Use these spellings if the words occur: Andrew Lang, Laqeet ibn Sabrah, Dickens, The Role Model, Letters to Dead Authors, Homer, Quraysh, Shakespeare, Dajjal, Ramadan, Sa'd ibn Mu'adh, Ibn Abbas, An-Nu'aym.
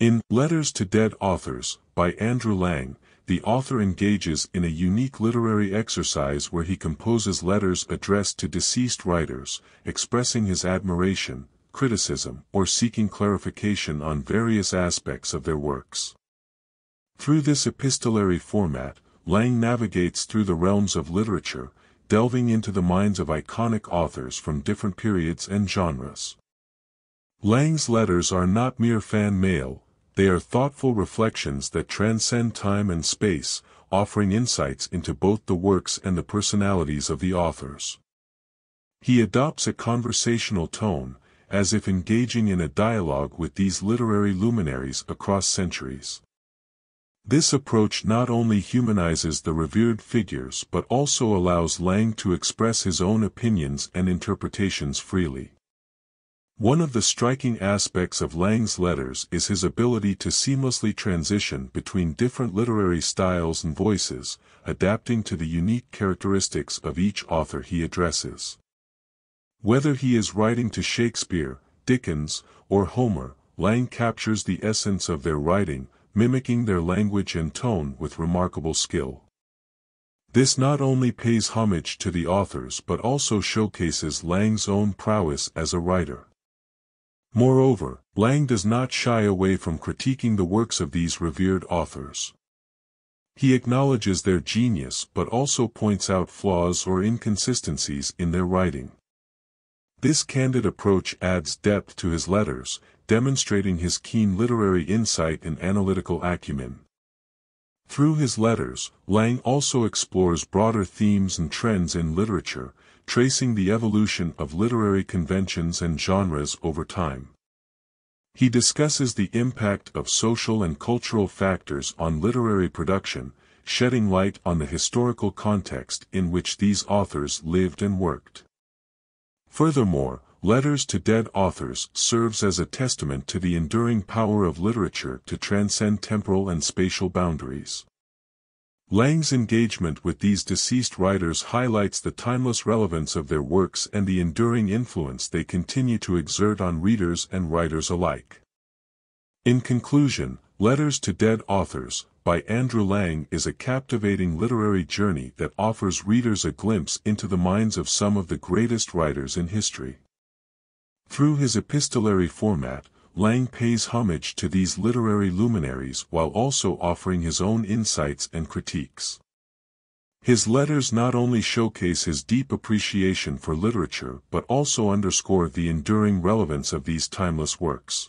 In Letters to Dead Authors, by Andrew Lang, the author engages in a unique literary exercise where he composes letters addressed to deceased writers, expressing his admiration, criticism, or seeking clarification on various aspects of their works. Through this epistolary format, Lang navigates through the realms of literature, delving into the minds of iconic authors from different periods and genres. Lang's letters are not mere fan mail. They are thoughtful reflections that transcend time and space, offering insights into both the works and the personalities of the authors. He adopts a conversational tone, as if engaging in a dialogue with these literary luminaries across centuries. This approach not only humanizes the revered figures but also allows Lang to express his own opinions and interpretations freely. One of the striking aspects of Lang's letters is his ability to seamlessly transition between different literary styles and voices, adapting to the unique characteristics of each author he addresses. Whether he is writing to Shakespeare, Dickens, or Homer, Lang captures the essence of their writing, mimicking their language and tone with remarkable skill. This not only pays homage to the authors but also showcases Lang's own prowess as a writer. Moreover, Lang does not shy away from critiquing the works of these revered authors. He acknowledges their genius but also points out flaws or inconsistencies in their writing. This candid approach adds depth to his letters, demonstrating his keen literary insight and analytical acumen. Through his letters, Lang also explores broader themes and trends in literature, tracing the evolution of literary conventions and genres over time. He discusses the impact of social and cultural factors on literary production, shedding light on the historical context in which these authors lived and worked. Furthermore, Letters to Dead Authors serves as a testament to the enduring power of literature to transcend temporal and spatial boundaries. Lang's engagement with these deceased writers highlights the timeless relevance of their works and the enduring influence they continue to exert on readers and writers alike. In conclusion, Letters to Dead Authors, by Andrew Lang, is a captivating literary journey that offers readers a glimpse into the minds of some of the greatest writers in history. Through his epistolary format, Lang pays homage to these literary luminaries while also offering his own insights and critiques. His letters not only showcase his deep appreciation for literature but also underscore the enduring relevance of these timeless works.